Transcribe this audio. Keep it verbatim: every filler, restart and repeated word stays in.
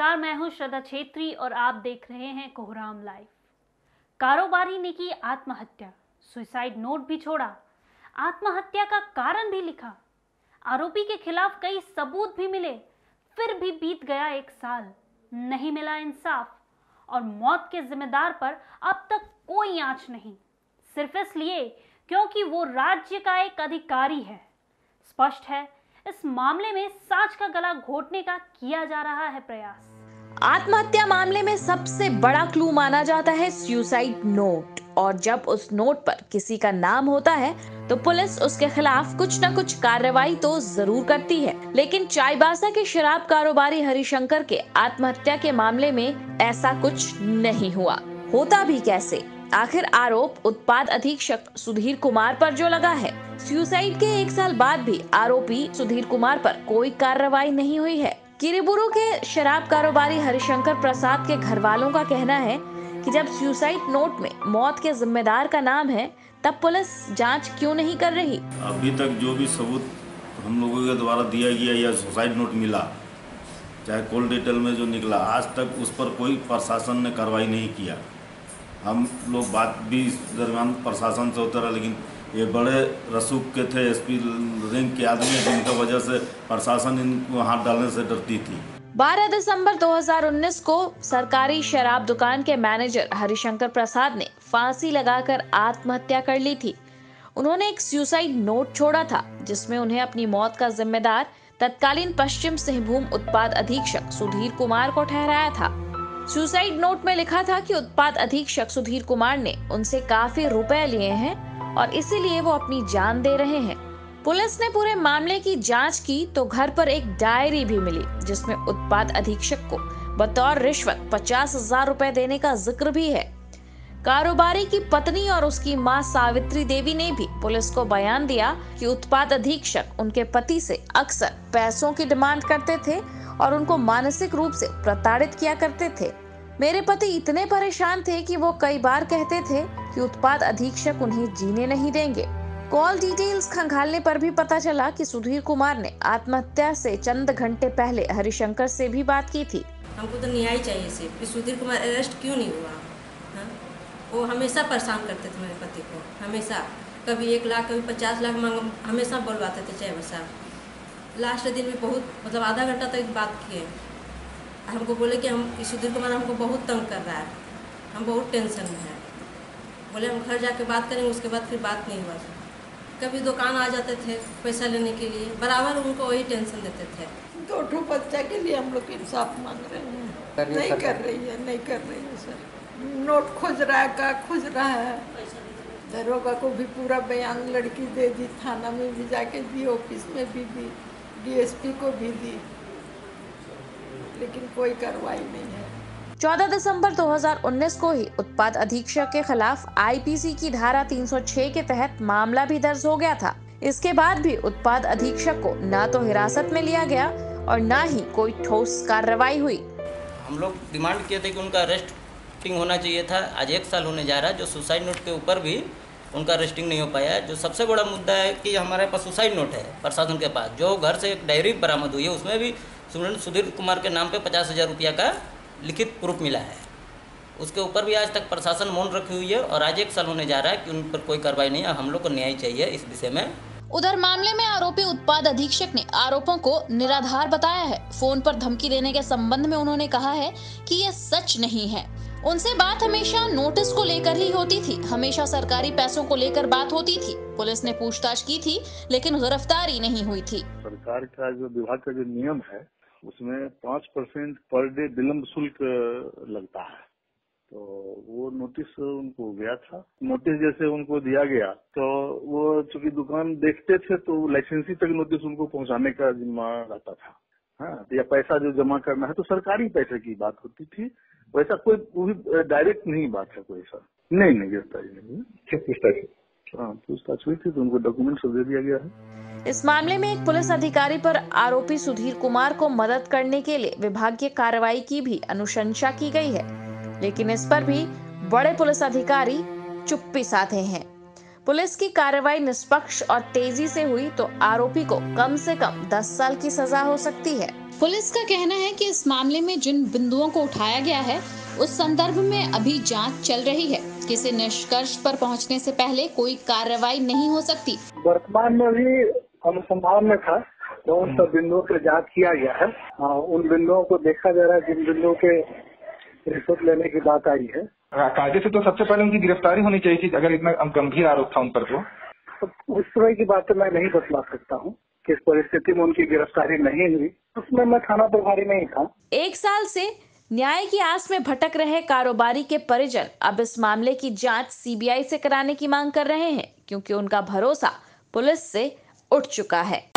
नमस्कार, मैं हूं श्रद्धा छेत्री और आप देख रहे हैं कोहराम लाइव। कारोबारी ने की आत्महत्या, सुसाइड नोट भी छोड़ा, आत्महत्या का कारण भी लिखा, आरोपी के खिलाफ कई सबूत भी मिले, फिर भी बीत गया एक साल, नहीं मिला इंसाफ और मौत के जिम्मेदार पर अब तक कोई आंच नहीं, सिर्फ इसलिए क्योंकि वो राज्य का एक अधिकारी है। स्पष्ट है इस मामले में साच का गला घोटने का किया जा रहा है प्रयास। आत्महत्या मामले में सबसे बड़ा क्लू माना जाता है सुसाइड नोट, और जब उस नोट पर किसी का नाम होता है तो पुलिस उसके खिलाफ कुछ न कुछ कार्रवाई तो जरूर करती है। लेकिन चाईबासा के शराब कारोबारी हरिशंकर के आत्महत्या के मामले में ऐसा कुछ नहीं हुआ। होता भी कैसे? आखिर आरोप उत्पाद अधीक्षक सुधीर कुमार पर जो लगा है, सुसाइड के एक साल बाद भी आरोपी सुधीर कुमार पर कोई कार्रवाई नहीं हुई है। किरीबुरो के शराब कारोबारी हरिशंकर प्रसाद के घर वालों का कहना है कि जब सुसाइड नोट में मौत के जिम्मेदार का नाम है, तब पुलिस जांच क्यों नहीं कर रही? अभी तक जो भी सबूत हम लोगों के द्वारा दिया गया या सुसाइड नोट मिला, चाहे कोल डिटेल में जो निकला, आज तक उस पर कोई प्रशासन ने कार्रवाई नहीं किया। हम लोग बात भी इस दरमियान प्रशासन से उतरा, लेकिन ये बड़े रसूख के थे, एसपी रैंक के आदमी, जिनका वजह से प्रशासन इनको हाथ डालने से डरती थी। बारह दिसंबर दो हज़ार उन्नीस को सरकारी शराब दुकान के मैनेजर हरिशंकर प्रसाद ने फांसी लगाकर आत्महत्या कर ली थी। उन्होंने एक सुसाइड नोट छोड़ा था जिसमें उन्हें अपनी मौत का जिम्मेदार तत्कालीन पश्चिम सिंहभूम उत्पाद अधीक्षक सुधीर कुमार को ठहराया था। सुसाइड नोट में लिखा था कि उत्पाद अधीक्षक सुधीर कुमार ने उनसे काफी रुपए लिए हैं और इसीलिए वो अपनी जान दे रहे हैं। पुलिस ने पूरे मामले की जांच की तो घर पर एक डायरी भी मिली जिसमें उत्पाद अधीक्षक को बतौर रिश्वत पचास हजार रूपए देने का जिक्र भी है। कारोबारी की पत्नी और उसकी मां सावित्री देवी ने भी पुलिस को बयान दिया कि उत्पाद अधीक्षक उनके पति से अक्सर पैसों की डिमांड करते थे और उनको मानसिक रूप से प्रताड़ित किया करते थे। मेरे पति इतने परेशान थे कि वो कई बार कहते थे कि उत्पाद अधीक्षक उन्हें जीने नहीं देंगे। कॉल डिटेल्स खंगालने पर भी पता चला कि सुधीर कुमार ने आत्महत्या से चंद घंटे पहले हरिशंकर से भी बात की थी। हमको तो न्याय चाहिए सिर्फ, सुधीर कुमार अरेस्ट क्यों नहीं हुआ? हा? वो हमेशा परेशान करते थे मेरे पति को, हमेशा, कभी एक लाख कभी पचास लाख मांग, हमेशा बोलवाते थे चाईबासा। लास्ट दिन में बहुत, मतलब आधा घंटा तक तो बात किए, हमको बोले कि हम सुधीर कुमार हमको बहुत तंग कर रहा है, हम बहुत टेंशन में हैं। बोले हम घर जाके बात करेंगे, उसके बाद फिर बात नहीं हुआ। कभी दुकान आ जाते थे पैसा लेने के लिए, बराबर उनको वही टेंशन देते थे। दो ठो बच्चा के लिए हम लोग इंसाफ मांग रहे हैं, नहीं कर रही है, नहीं कर रही है सर। नोट खोज रहा का खोज रहा है। दरोगा को भी पूरा बयान लड़की दे दी, थाना में भी जाके दी, ऑफिस में भी दी, डीएसपी को भी दी, लेकिन कोई कार्रवाई नहीं है। चौदह दिसंबर दो हज़ार उन्नीस को ही उत्पाद अधीक्षक के खिलाफ आईपीसी की धारा तीन सौ छह के तहत मामला भी दर्ज हो गया था। इसके बाद भी उत्पाद अधीक्षक को ना तो हिरासत में लिया गया और ना ही कोई ठोस कार्रवाई हुई। हम लोग डिमांड किए थे कि उनका अरेस्टिंग होना चाहिए था। आज एक साल होने जा रहा है, जो सुसाइड नोट के ऊपर भी उनका अरेस्टिंग नहीं हो पाया है। जो सबसे बड़ा मुद्दा है कि हमारे पास सुसाइड नोट है प्रशासन के पास, जो घर से एक डायरी बरामद हुई है, उसमें भी सुधीर कुमार के नाम पे पचास हज़ार रुपया का लिखित प्रूफ मिला है। उसके ऊपर भी आज तक प्रशासन मौन रखी हुई है और आज एक साल होने जा रहा है कि उन पर कोई कार्रवाई नहीं है। हम लोग को न्याय चाहिए इस विषय में। उधर मामले में आरोपी उत्पाद अधीक्षक ने आरोपों को निराधार बताया है। फोन पर धमकी देने के संबंध में उन्होंने कहा है कि यह सच नहीं है। उनसे बात हमेशा नोटिस को लेकर ही होती थी, हमेशा सरकारी पैसों को लेकर बात होती थी। पुलिस ने पूछताछ की थी लेकिन गिरफ्तारी नहीं हुई थी। सरकार का जो विभाग का जो नियम है उसमें पाँच परसेंट पर डे विलम्ब शुल्क लगता है, तो वो नोटिस उनको गया था। नोटिस जैसे उनको दिया गया तो वो चूंकि दुकान देखते थे तो लाइसेंसी तक नोटिस उनको पहुंचाने का जिम्मा रहता था। हाँ, तो या पैसा जो जमा करना है तो सरकारी पैसे की बात होती थी, वैसा कोई पूरी डायरेक्ट नहीं बात है कोई ऐसा। नहीं नहीं गिरफ्तारी नहीं, पूछताछ पूछताछ हुई थी तो उनको डॉक्यूमेंट सब दे दिया गया है। इस मामले में एक पुलिस अधिकारी पर आरोपी सुधीर कुमार को मदद करने के लिए विभागीय कार्रवाई की भी अनुशंसा की गयी है, लेकिन इस पर भी बड़े पुलिस अधिकारी चुप्पी साधे हैं। पुलिस की कार्रवाई निष्पक्ष और तेजी से हुई तो आरोपी को कम से कम दस साल की सजा हो सकती है। पुलिस का कहना है कि इस मामले में जिन बिंदुओं को उठाया गया है उस संदर्भ में अभी जांच चल रही है। किसी निष्कर्ष पर पहुंचने से पहले कोई कार्रवाई नहीं हो सकती। वर्तमान में भी अनुसंधान में था तो उन सब बिंदुओं पर जांच किया गया है। आ, उन बिंदुओं को देखा जा रहा है जिन बिंदुओं के रिश्वत लेने की बात आई है। कायदे से तो सबसे पहले उनकी गिरफ्तारी होनी चाहिए थी, अगर इतना गंभीर आरोप था उन पर। तो उस तरह की बातें मैं नहीं बतला सकता हूँ। किस परिस्थिति में उनकी गिरफ्तारी नहीं हुई उसमें मैं थाना प्रभारी नहीं था। एक साल से न्याय की आस में भटक रहे कारोबारी के परिजन अब इस मामले की जांच सीबीआई से कराने की मांग कर रहे हैं, क्योंकि उनका भरोसा पुलिस से उठ चुका है।